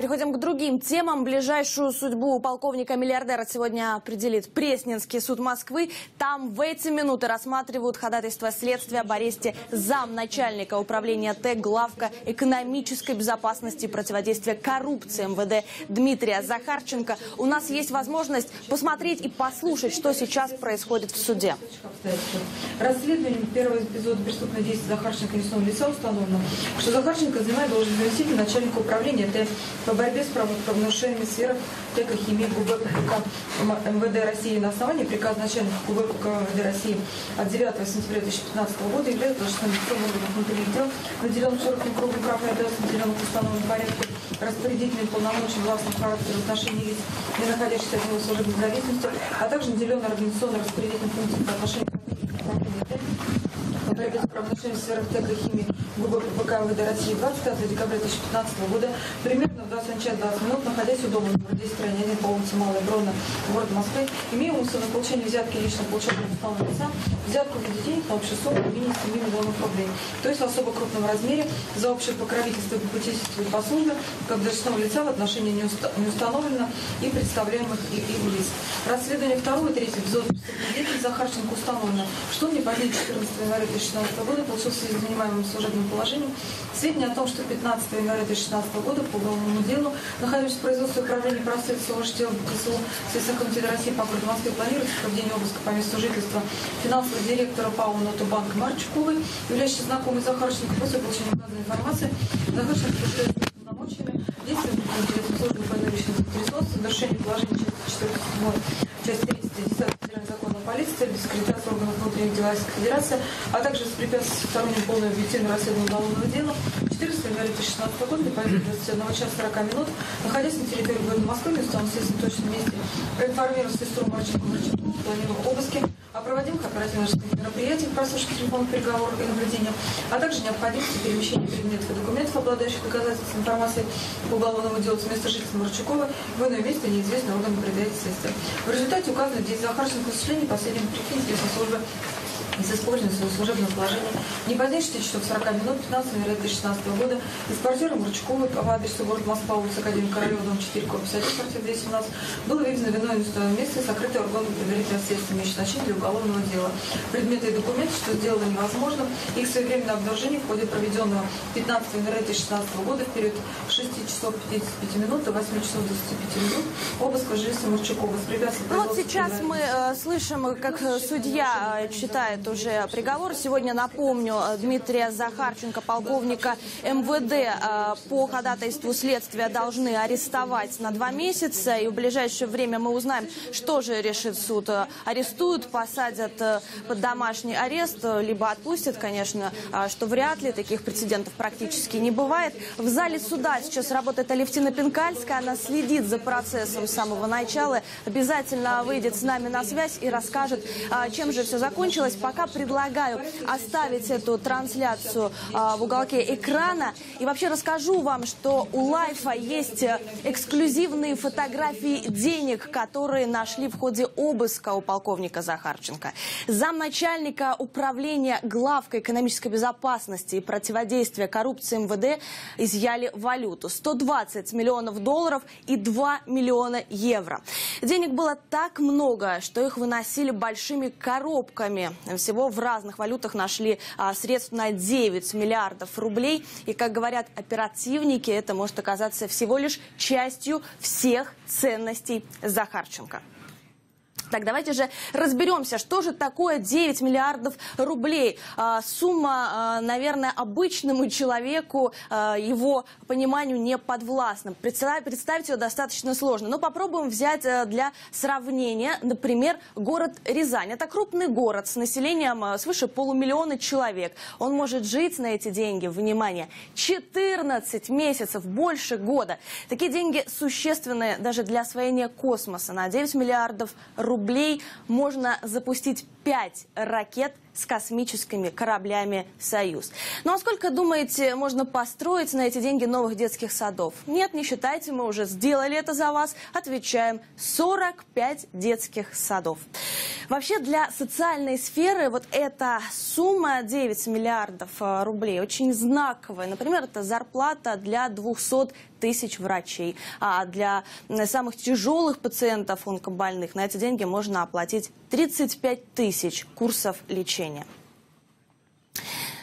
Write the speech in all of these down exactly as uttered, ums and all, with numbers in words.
Переходим к другим темам. Ближайшую судьбу полковника-миллиардера сегодня определит Пресненский суд Москвы. Там в эти минуты рассматривают ходатайство следствия об аресте замначальника управления Т главка экономической безопасности и противодействия коррупции МВД Дмитрия Захарченко. У нас есть возможность посмотреть и послушать, что сейчас происходит в суде. Расследованием первого эпизода преступных действий Захарченко лицом лица установлено, что Захарченко занимает должность заместителя начальника управления Т по борьбе с правонарушениями в сферах ТЭКа, химии, ГУБ ПК МВД России на основании приказа начальника ГУБ ПК МВД России от девятого сентября две тысячи пятнадцатого года является должностным лицом органов внутренних дел, наделенным широким кругом прав и обязанностей, наделенным в установленном порядке распорядительным полномочиям властного характера в отношении лиц, не находящихся от него в служебной зависимости, а также наделенным организационно-распорядительным функциям по отношению по борьбе с правонарушениями в сферах ТЭКа, химии, ГУБ ПК МВД России двадцатого декабря две тысячи пятнадцатого года примерно в двадцать один час двадцать минут, находясь у дома номер десять, строение один по улице Малая Бронная, город Москвы, имея умысел на получение взятки лично полученного уставного лица, взятку для детей на общую сумму в минимум семи миллионов рублей, то есть в особо крупном размере за общее покровительство и попечительство по службе как должностного лица в отношении не, уста не установлено и представляемых им лиц. Расследование второго и третьего эпизода преступных деятелей Захарченко установлено, что он не позднее четырнадцатого января две тысячи шестнадцатого года получил в связи с занимаемым служебным положением сведения о том, что пятнадцатого января две тысячи шестнадцатого года по уголовному делу, находясь в производстве управления правительства ОЖТЛ КСУ Союза России по городу Москве, планируется проведение обыска по месту жительства финансового директора ПАО «Нотубанк» Марчуковой, являющейся знакомой Захарченко. После получения указанной информации Захарченко является полномочиями действия внутренних службы по личным интересам в нарушении положения части четыреста седьмой, части триста десятого полиции, дискредитация органов внутренних дел Российской Федерации, а также воспрепятствовать сторонним полному объективному расследованию уголовного дела четырнадцатого января две тысячи шестнадцатого года по двадцать один час сорок минут, находясь на территории города Москвы, в самом следственном точном месте, проинформировал сестру Марчукова, планировал обыски, о проводимых оперативных мероприятиях, прослушке телефонных переговоров и наблюдения, а также необходимости перемещения предметов и документов, обладающих доказательств информации по уголовному делу с места жительства Марчукова в иное место неизвестного органа предательства. В результате указано действия Захарченко в осуществлении последним прикинутых службы из использования своего служебного положения не позднее шести часов сорока минут пятнадцатого января две тысячи шестнадцатого года из квартиры Марчуковой по адресу город Москва, улица Академии Королева, дом четыре, корпус один, квартира двести семнадцать, было вывезено вино и уставное место, сокрытое органом предварительного следствия, имеющим значение для уголовного дела. Предметы и документы, что сделано невозможным, их своевременное обнаружение в ходе проведенного пятнадцатого января две тысячи шестнадцатого года в период шести часов пятидесяти пяти минут до восьми часов двадцати пяти минут обыска жилища Марчукова. Вот сейчас мы э, слышим, как судья э, читает уже приговор. Сегодня, напомню, Дмитрия Захарченко, полковника МВД, по ходатайству следствия должны арестовать на два месяца. И в ближайшее время мы узнаем, что же решит суд. Арестуют, посадят под домашний арест, либо отпустят, конечно, что вряд ли, таких прецедентов практически не бывает. В зале суда сейчас работает Алевтина Пенкальская. Она следит за процессом с самого начала. Обязательно выйдет с нами на связь и расскажет, чем же все закончилось. Пока предлагаю оставить эту трансляцию а, в уголке экрана. И вообще расскажу вам, что у Лайфа есть эксклюзивные фотографии денег, которые нашли в ходе обыска у полковника Захарченко. Замначальника управления главка экономической безопасности и противодействия коррупции МВД изъяли валюту. сто двадцать миллионов долларов и два миллиона евро. Денег было так много, что их выносили большими коробками. Всего в разных валютах нашли а, средств на девять миллиардов рублей. И, как говорят оперативники, это может оказаться всего лишь частью всех ценностей Захарченко. Так, давайте же разберемся, что же такое девять миллиардов рублей. А, сумма, а, наверное, обычному человеку, а, его пониманию не подвластна. Представь, представить ее достаточно сложно. Но попробуем взять а, для сравнения, например, город Рязань. Это крупный город с населением а, свыше полумиллиона человек. Он может жить на эти деньги, внимание, четырнадцать месяцев, больше года. Такие деньги существенны даже для освоения космоса. На девять миллиардов рублей можно запустить пять ракет с космическими кораблями «Союз». Ну а сколько, думаете, можно построить на эти деньги новых детских садов? Нет, не считайте, мы уже сделали это за вас. Отвечаем, сорок пять детских садов. Вообще для социальной сферы вот эта сумма девять миллиардов рублей очень знаковая. Например, это зарплата для двухсот тысяч врачей. А для самых тяжелых пациентов онкобольных на эти деньги можно оплатить тридцать пять тысяч курсов лечения.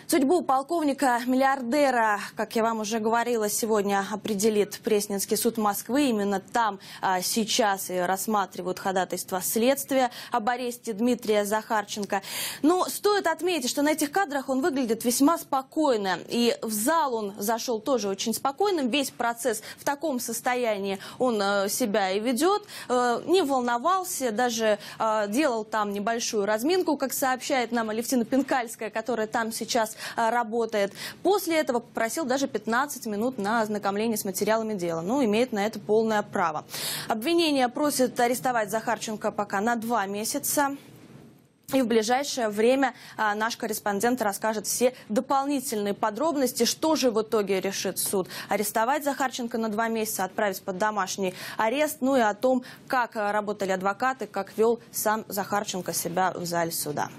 Судьбу полковника-миллиардера, как я вам уже говорила, сегодня определит Пресненский суд Москвы. Именно там а, сейчас и рассматривают ходатайство следствия об аресте Дмитрия Захарченко. Но стоит отметить, что на этих кадрах он выглядит весьма спокойно. И в зал он зашел тоже очень спокойным. Весь процесс в таком состоянии он а, себя и ведет. А, не волновался, даже а, делал там небольшую разминку, как сообщает нам Алевтина Пенкальская, которая там сейчас работает. После этого попросил даже пятнадцать минут на ознакомление с материалами дела. Ну, имеет на это полное право. Обвинение просит арестовать Захарченко пока на два месяца. И в ближайшее время а, наш корреспондент расскажет все дополнительные подробности, что же в итоге решит суд. Арестовать Захарченко на два месяца, отправить под домашний арест, ну и о том, как работали адвокаты, как вел сам Захарченко себя в зале суда.